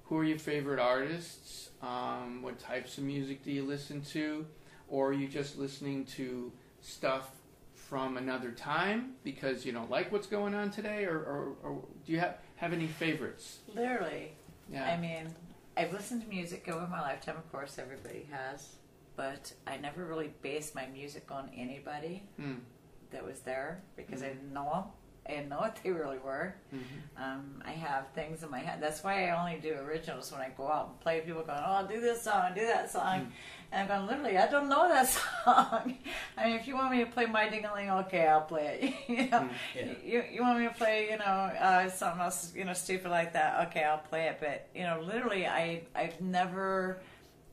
Who are your favorite artists? What types of music do you listen to? Or are you just listening to stuff from another time because you don't like what's going on today? Or do you have any favorites? Literally. Yeah. I mean, I've listened to music over my lifetime. Of course, everybody has. But I never really based my music on anybody that was there because I didn't know them. I didn't know what they really were. Mm-hmm. I have things in my head. That's why I only do originals when I go out and play. People going, "Oh, do this song, do that song." And I'm going, literally, I don't know that song. I mean, if you want me to play My Ding-a-Ling, okay, I'll play it. You know, you want me to play, you know, something else, you know, stupid like that, okay, I'll play it. But, you know, literally, I've never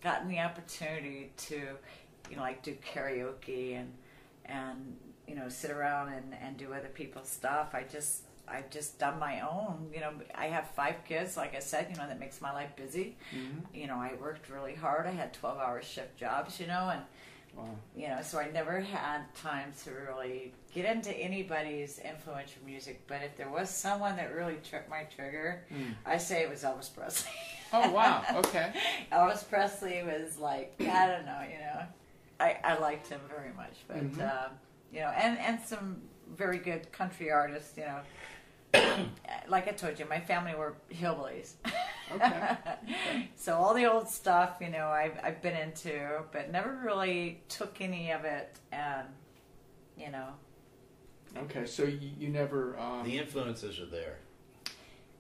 gotten the opportunity to, you know, like do karaoke and you know, sit around and do other people's stuff. I've just done my own. You know, I have 5 kids, like I said, you know, that makes my life busy. Mm-hmm. You know, I worked really hard. I had 12-hour shift jobs, you know, and, you know, so I never had time to really get into anybody's influential music. But if there was someone that really tripped my trigger, I say it was Elvis Presley. Oh, wow. Okay. Elvis Presley was like, I don't know, you know. I liked him very much, but... Mm-hmm. You know, and some very good country artists, you know. Like I told you, my family were hillbillies. Okay. So all the old stuff, you know, I've been into, but never really took any of it and, you know. Okay, so you never... the influences are there.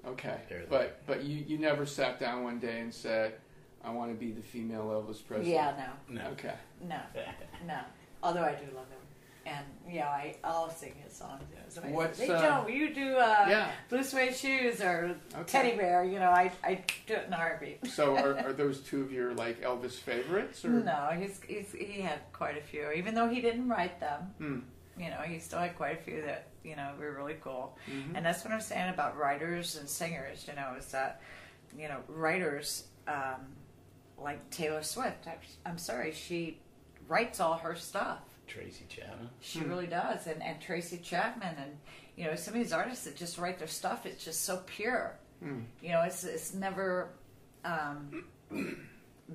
Okay, there. But you never sat down one day and said, I want to be the female Elvis Presley. Yeah, no. Okay. No. Although I do love him. And, yeah, I'll sing his songs. So hey, Joan, will you do Blue Suede Shoes or Teddy Bear? You know, I do it in a heartbeat. So are those two of your, like, Elvis favorites? Or? No, he had quite a few. Even though he didn't write them, you know, he still had quite a few that, you know, were really cool. Mm-hmm. And that's what I'm saying about writers and singers, you know, is that, you know, writers like Taylor Swift. I'm sorry, she writes all her stuff. Tracy Chapman. She really does. And Tracy Chapman and, you know, some of these artists that just write their stuff, it's just so pure. You know, it's never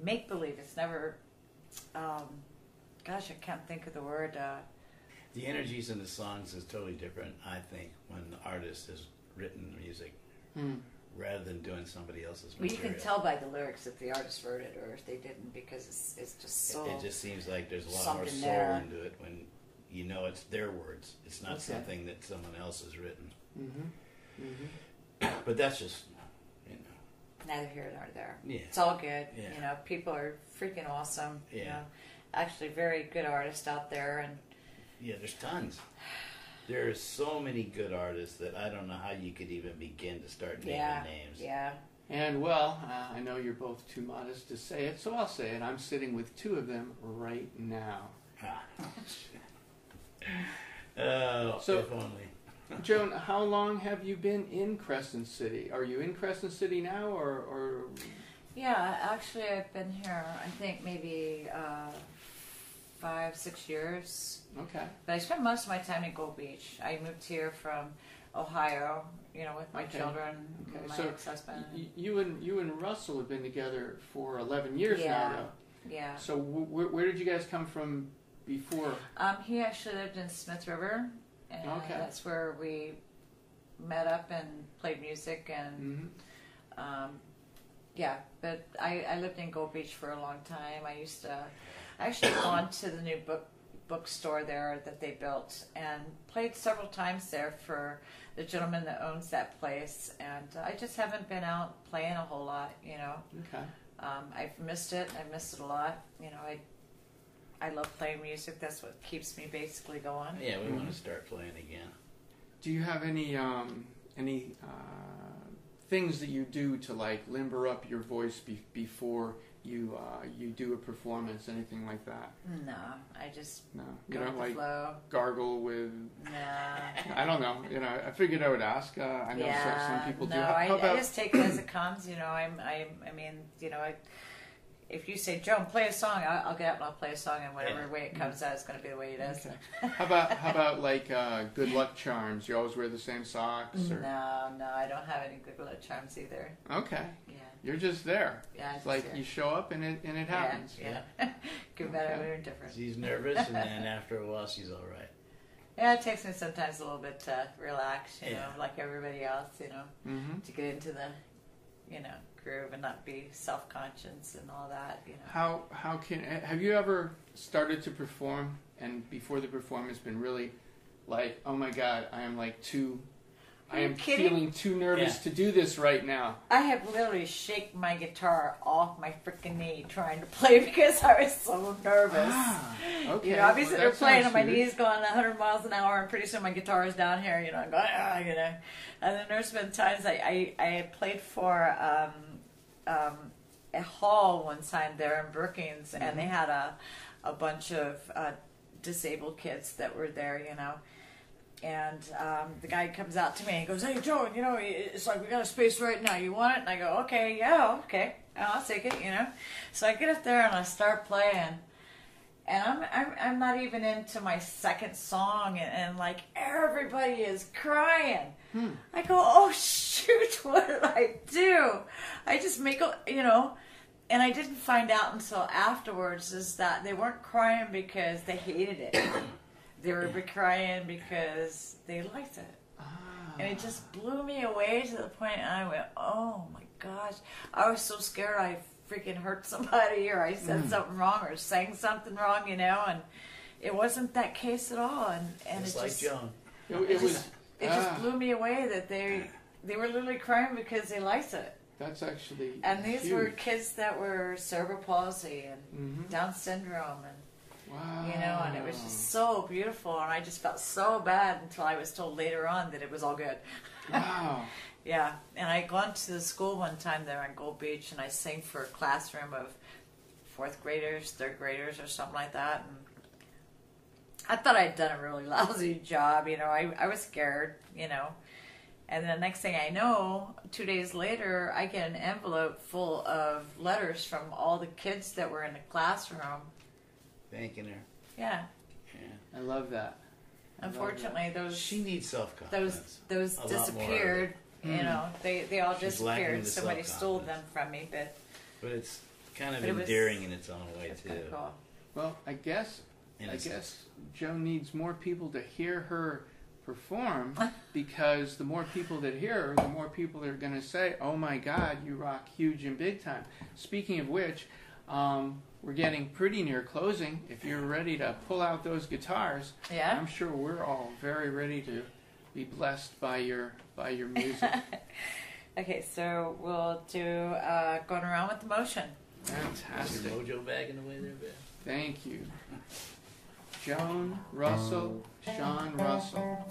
make-believe. It's never, gosh, I can't think of the word. The energies in the songs is totally different, I think, when the artist has written music rather than doing somebody else's material. Well, you can tell by the lyrics if the artist wrote it or if they didn't because it's just so... It just seems like there's a lot more soul into it when you know it's their words. It's not something that someone else has written. Mm-hmm. Mm-hmm. But that's just, you know, neither here nor there. Yeah. It's all good. Yeah. You know, people are freaking awesome. Yeah. You know, actually, very good artists out there, and yeah, there's tons. There are so many good artists that I don't know how you could even begin to start naming names. Yeah. And, well, I know you're both too modest to say it, so I'll say it. I'm sitting with two of them right now. Oh, so, if only. Joan, how long have you been in Crescent City? Are you in Crescent City now, or? Yeah, actually, I've been here, I think, maybe 5-6 years. Okay. But I spent most of my time in Gold Beach. I moved here from Ohio, you know, with my children, and my ex-husband. You and Russell have been together for 11 years now, though. Yeah. So where did you guys come from before? He actually lived in Smith River, and that's where we met up and played music, and but I lived in Gold Beach for a long time. I used to, I actually gone to the new bookstore there that they built and played several times there for the gentleman that owns that place, and I just haven't been out playing a whole lot, you know. Okay. I've missed it. I miss it a lot. You know, I love playing music. That's what keeps me basically going. Yeah, we want to start playing again. Do you have any things that you do to like limber up your voice before you do a performance, anything like that? No, I just you don't like flow. Gargle with. No, I don't know. You know, I figured I would ask. I know some people do. How about... I just take it as it comes. You know, I mean, you know, if you say, Joan, play a song, I'll get up and I'll play a song, and whatever way it comes out is going to be the way it is. Okay. How about like good luck charms? You always wear the same socks? Or... No, I don't have any good luck charms either. Okay. Yeah. You're just there. Yeah, it's like you show up and it happens. Yeah. Good, better, weird, different. She's nervous, and then after a while, she's all right. Yeah, it takes me sometimes a little bit to relax, you know, like everybody else, you know, to get into the, you know, groove and not be self-conscious and all that, you know. Have you ever started to perform and before the performance been really like, oh my God, I am like too. I am feeling too nervous to do this right now. I have literally shaken my guitar off my freaking knee trying to play because I was so nervous. Ah, okay. You know, obviously they're playing on my knees going 100 miles an hour, and pretty soon my guitar is down here, you know, I'm going, you know. And then there's been times I played for a hall one time there in Brookings, and they had a bunch of disabled kids that were there, you know. And the guy comes out to me and he goes, hey, Joan, you know, it's like we got a space right now. You want it? And I go, okay. I'll take it, you know. So I get up there and I start playing. And I'm not even into my second song, and like everybody is crying. I go, oh, shoot, what did I do? I just make a, you know. And I didn't find out until afterwards is that they weren't crying because they hated it. They were crying because they liked it. And it just blew me away to the point, and I went, oh my gosh. I was so scared I freaking hurt somebody, or I said something wrong, or sang something wrong, you know, and it wasn't that case at all. And it's like Joan. It just blew me away that they were literally crying because they liked it. That's actually And these huge. Were kids that were cerebral palsy and Down syndrome and wow. You know, and it was just so beautiful, and I just felt so bad until I was told later on that it was all good. Wow. Yeah, and I gone to the school one time there on Gold Beach, and I sang for a classroom of 4th graders, 3rd graders, or something like that, and I thought I'd done a really lousy job, you know, I was scared, you know, and the next thing I know, 2 days later, I get an envelope full of letters from all the kids that were in the classroom. Thanking her. Yeah. I love that. Unfortunately, those she needs self-confidence. Those disappeared. You know, they all disappeared. Somebody stole them from me, but it's kind of endearing in its own way too. Kind of cool. Well, I guess Joan needs more people to hear her perform because the more people that hear her, the more people that are going to say, "Oh my God, you rock huge and big time." Speaking of which. We're getting pretty near closing. If you're ready to pull out those guitars, I'm sure we're all very ready to be blessed by your music. Okay, so we'll do going around with the motion. Fantastic. Is your mojo bag in the way there, Ben? Thank you. Joan Russell, Sean Russell.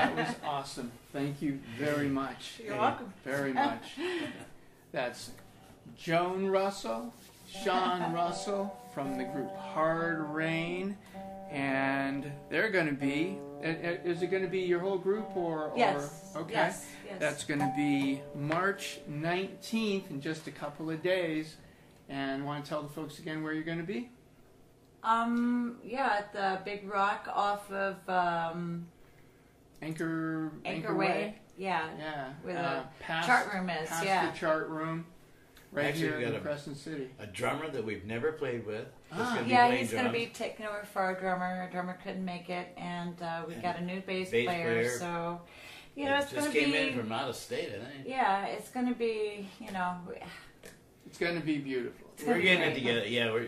That was awesome. Thank you very much. You're welcome. Very much. That's Joan Russell, Sean Russell from the group Hard Reign, and they're going to be. Is it going to be your whole group or? Yes. Okay. Yes. That's going to be March 19th in just a couple of days. And want to tell the folks again where you're going to be? At the Big Rock off of Anchor Way. Yeah. Where the chart room is. Past the chart room. Right. Actually, here in Crescent City. A drummer that we've never played with. He's going to be taking over for our drummer. Our drummer couldn't make it, and we got a new bass player. So, it's going to be. Just came in from out of state, I think. Yeah, it's going to be. It's going to be beautiful. We're getting it together. Yeah, we're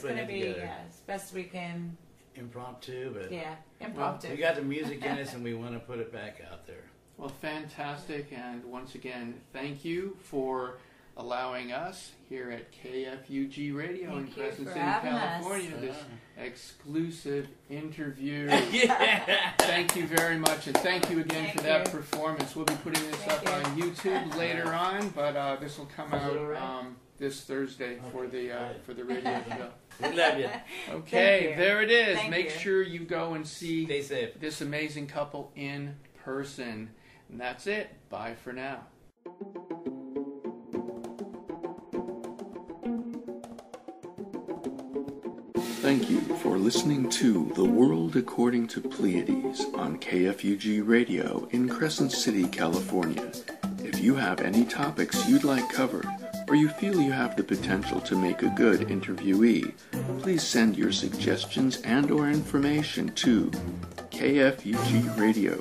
putting it together. Yeah, it's best we can. Impromptu, but impromptu. We got the music in us, and we want to put it back out there. Well, fantastic, and once again, thank you for allowing us here at KFUG Radio in Crescent City, California, this exclusive interview. Thank you very much, and thank you again for that performance. We'll be putting this up on YouTube later on, but this will come out this Thursday for the radio show. We love you. Okay, there it is. Make sure you go and see this amazing couple in person. And that's it. Bye for now. Thank you for listening to The World According to Pleiades on KFUG Radio in Crescent City, California. If you have any topics you'd like covered, or you feel you have the potential to make a good interviewee, please send your suggestions and or information to KFUG Radio,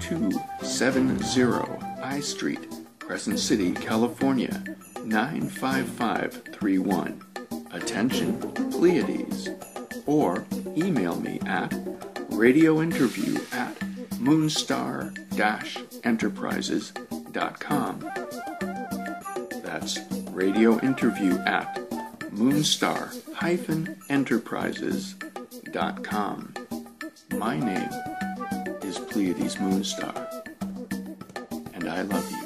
270 I Street, Crescent City, California, 95531. Attention, Pleiades, or email me at radiointerview@moonstar-enterprises.com. That's radiointerview@moonstar-enterprises.com. My name is Pleiades Moonstar, and I love you.